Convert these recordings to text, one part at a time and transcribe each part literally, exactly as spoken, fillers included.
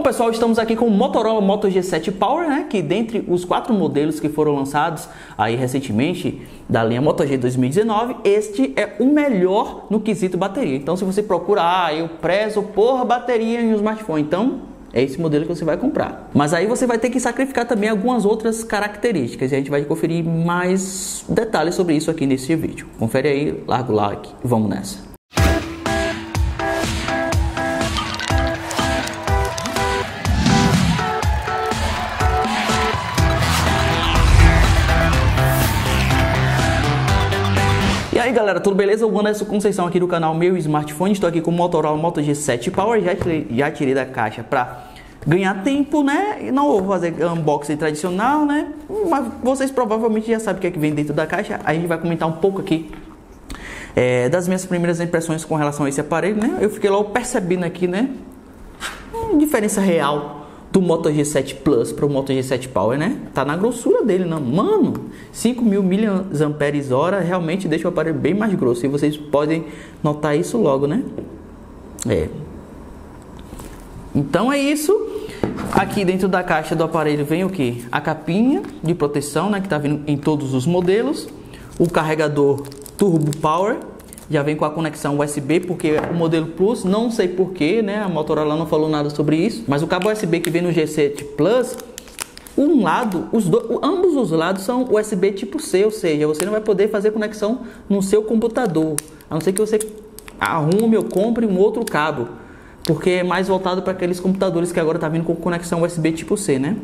Bom pessoal, estamos aqui com o Motorola Moto G sete Power, né, que dentre os quatro modelos que foram lançados aí recentemente da linha Moto G dois mil e dezenove, este é o melhor no quesito bateria. Então se você procura, ah, eu prezo por bateria em um smartphone, então é esse modelo que você vai comprar. Mas aí você vai ter que sacrificar também algumas outras características e a gente vai conferir mais detalhes sobre isso aqui nesse vídeo. Confere aí, larga o like e vamos nessa. E aí galera, tudo beleza? Eu sou Conceição aqui do canal Meu Smartphone, estou aqui com o Motorola Moto G sete Power, já tirei, já tirei da caixa para ganhar tempo, né? E não vou fazer unboxing tradicional, né? Mas vocês provavelmente já sabem o que é que vem dentro da caixa. A gente vai comentar um pouco aqui é, das minhas primeiras impressões com relação a esse aparelho, né? Eu fiquei logo percebendo aqui, né, a diferença real do Moto G sete Plus para o Moto G sete Power, né? Tá na grossura dele, não? Mano, cinco mil miliamperes hora realmente deixa o aparelho bem mais grosso. E vocês podem notar isso logo, né? É. Então é isso. Aqui dentro da caixa do aparelho vem o que? A capinha de proteção, né? Que tá vindo em todos os modelos. O carregador Turbo Power. Já vem com a conexão U S B, porque o modelo Plus, não sei porquê, né? A Motorola não falou nada sobre isso. Mas o cabo U S B que vem no G sete Plus, um lado, os dois, ambos os lados são U S B tipo C, ou seja, você não vai poder fazer conexão no seu computador. A não ser que você arrume ou compre um outro cabo, porque é mais voltado para aqueles computadores que agora tá vindo com conexão U S B tipo C, né?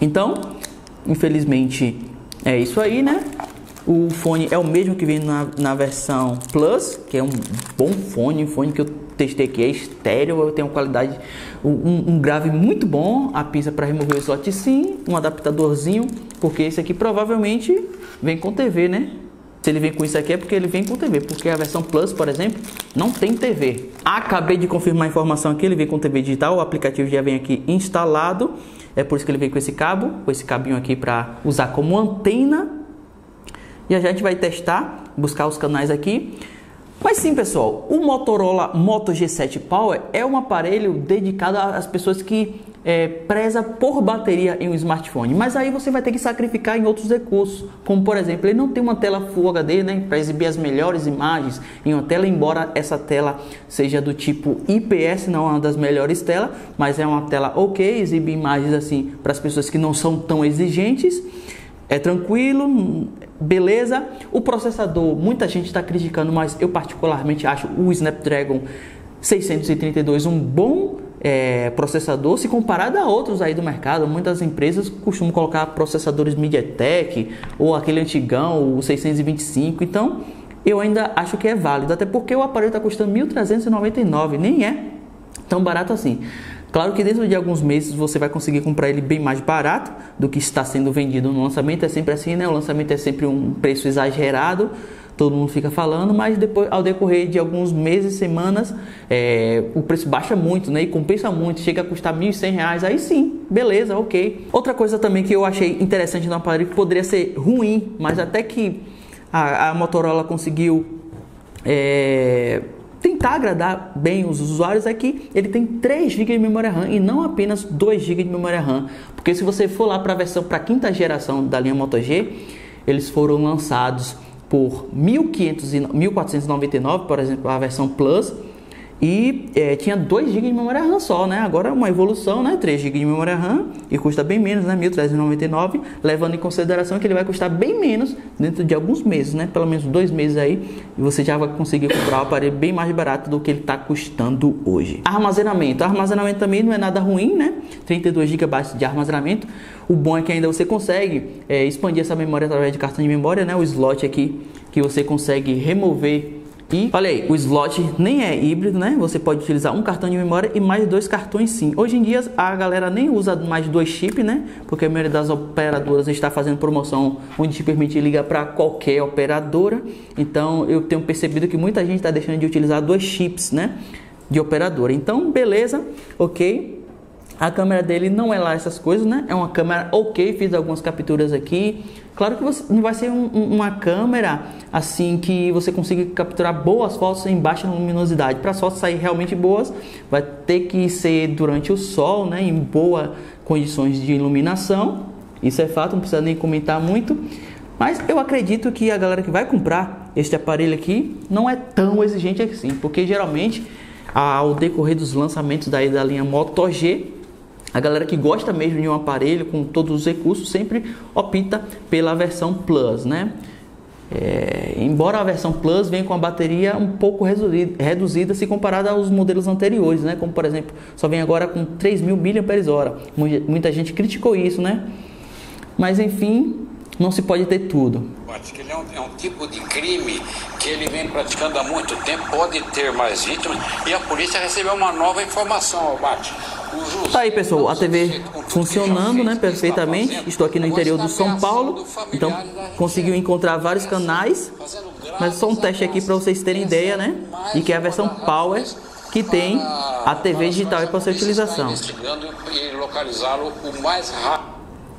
Então, infelizmente, é isso aí, né? O fone é o mesmo que vem na, na versão Plus, que é um bom fone, um fone que eu testei aqui, é estéreo, eu tenho qualidade, um, um grave muito bom, a pista para remover o slot SIM, um adaptadorzinho, porque esse aqui provavelmente vem com T V, né? Se ele vem com isso aqui é porque ele vem com T V, porque a versão Plus, por exemplo, não tem T V. Acabei de confirmar a informação aqui, ele vem com T V digital, o aplicativo já vem aqui instalado, é por isso que ele vem com esse cabo, com esse cabinho aqui para usar como antena. E a gente vai testar, buscar os canais aqui. Mas sim, pessoal, o Motorola Moto G sete Power é um aparelho dedicado às pessoas que é, preza por bateria em um smartphone. Mas aí você vai ter que sacrificar em outros recursos, como por exemplo, ele não tem uma tela Full H D, né, para exibir as melhores imagens em uma tela, embora essa tela seja do tipo I P S, não é uma das melhores telas, mas é uma tela ok, exibe imagens assim para as pessoas que não são tão exigentes. É tranquilo, beleza. O processador, muita gente está criticando, mas eu particularmente acho o Snapdragon seiscentos e trinta e dois um bom é, processador, se comparado a outros aí do mercado. Muitas empresas costumam colocar processadores MediaTek ou aquele antigão, o seiscentos e vinte e cinco. Então, eu ainda acho que é válido, até porque o aparelho está custando mil trezentos e noventa e nove, nem é tão barato assim. Claro que dentro de alguns meses você vai conseguir comprar ele bem mais barato do que está sendo vendido no lançamento. É sempre assim, né? O lançamento é sempre um preço exagerado, todo mundo fica falando, mas depois, ao decorrer de alguns meses, semanas, é, o preço baixa muito, né? E compensa muito, chega a custar mil e cem reais, aí sim, beleza, ok. Outra coisa também que eu achei interessante no aparelho, que poderia ser ruim, mas até que a, a Motorola conseguiu... É, tentar agradar bem os usuários é que ele tem três gigas de memória RAM e não apenas dois gigas de memória RAM, porque se você for lá para a versão para a quinta geração da linha Moto G, eles foram lançados por mil quatrocentos e noventa e nove, por exemplo, a versão Plus, e é, tinha dois gigas de memória RAM só, né? Agora é uma evolução, né? três gigas de memória RAM e custa bem menos, né? mil trezentos e noventa e nove, levando em consideração que ele vai custar bem menos dentro de alguns meses, né? Pelo menos dois meses aí, e você já vai conseguir comprar o aparelho bem mais barato do que ele está custando hoje. Armazenamento. Armazenamento também não é nada ruim, né? trinta e dois gigas de armazenamento. O bom é que ainda você consegue é, expandir essa memória através de cartão de memória, né? O slot aqui que você consegue remover. E falei, o slot nem é híbrido, né? Você pode utilizar um cartão de memória e mais dois cartões SIM. Hoje em dia a galera nem usa mais dois chips, né? Porque a maioria das operadoras está fazendo promoção onde te permite ligar para qualquer operadora. Então eu tenho percebido que muita gente está deixando de utilizar dois chips, né? De operadora. Então, beleza, ok. A câmera dele não é lá essas coisas, né? É uma câmera ok, fiz algumas capturas aqui. Claro que você, não vai ser um, uma câmera assim que você consiga capturar boas fotos em baixa luminosidade. Para as fotos sair realmente boas, vai ter que ser durante o sol, né? Em boas condições de iluminação. Isso é fato, não precisa nem comentar muito. Mas eu acredito que a galera que vai comprar este aparelho aqui não é tão exigente assim, porque geralmente ao decorrer dos lançamentos daí da linha Moto G, a galera que gosta mesmo de um aparelho com todos os recursos sempre opta pela versão Plus, né? É, embora a versão Plus venha com a bateria um pouco reduzida se comparada aos modelos anteriores, né? Como por exemplo, só vem agora com três mil miliampères-hora. Muita gente criticou isso, né? Mas enfim, não se pode ter tudo. Acho que ele é um, é um tipo de crime que ele vem praticando há muito tempo, pode ter mais vítimas, e a polícia recebeu uma nova informação, Albate. Tá aí, pessoal, a T V funcionando, né, perfeitamente. Estou aqui no interior do São Paulo, então conseguiu encontrar vários canais, mas só um teste aqui para vocês terem ideia, né, e que é a versão Power que tem a T V digital para sua utilização.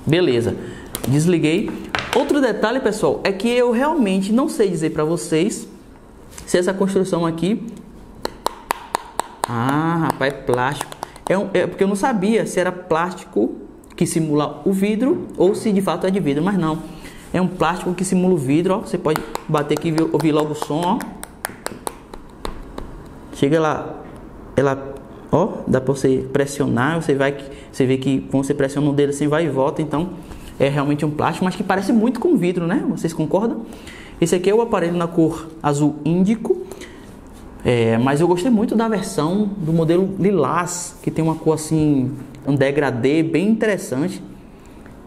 Beleza, desliguei. Outro detalhe, pessoal, é que eu realmente não sei dizer para vocês se essa construção aqui... Ah, rapaz, é plástico. É, um, é porque eu não sabia se era plástico que simula o vidro ou se de fato é de vidro, mas não. É um plástico que simula o vidro, ó. Você pode bater aqui e ouvir logo o som, ó. Chega lá, ela... Ó, dá para você pressionar, você, vai, você vê que quando você pressiona o dedo assim, vai e volta, então... É realmente um plástico, mas que parece muito com vidro, né? Vocês concordam? Esse aqui é o aparelho na cor azul índico. É, mas eu gostei muito da versão do modelo lilás, que tem uma cor assim, um degradê bem interessante.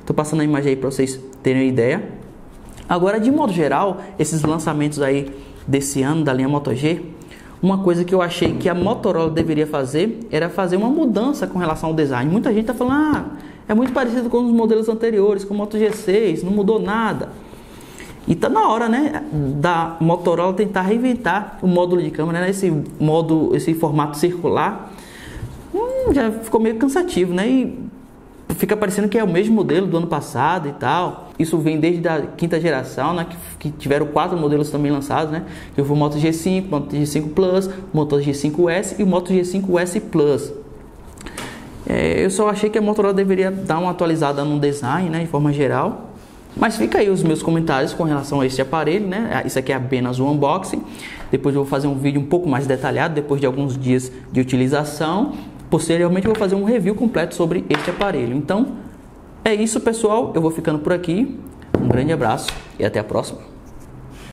Tô passando a imagem aí para vocês terem uma ideia. Agora, de modo geral, esses lançamentos aí desse ano da linha Moto G, uma coisa que eu achei que a Motorola deveria fazer era fazer uma mudança com relação ao design. Muita gente tá falando... Ah, é muito parecido com os modelos anteriores, com o Moto G seis, não mudou nada. E tá na hora, né, da Motorola tentar reinventar o módulo de câmera, né, esse modo, esse formato circular. Hum, já ficou meio cansativo, né? E fica parecendo que é o mesmo modelo do ano passado e tal. Isso vem desde a quinta geração, né, que, que tiveram quatro modelos também lançados, né? Que foi o Moto G cinco, Moto G cinco Plus, Moto G cinco S e o Moto G cinco S Plus. É, eu só achei que a Motorola deveria dar uma atualizada no design, né, de forma geral. Mas fica aí os meus comentários com relação a este aparelho, né? Isso aqui é apenas um unboxing. Depois eu vou fazer um vídeo um pouco mais detalhado, depois de alguns dias de utilização. Posteriormente eu vou fazer um review completo sobre este aparelho. Então é isso, pessoal. Eu vou ficando por aqui. Um grande abraço e até a próxima.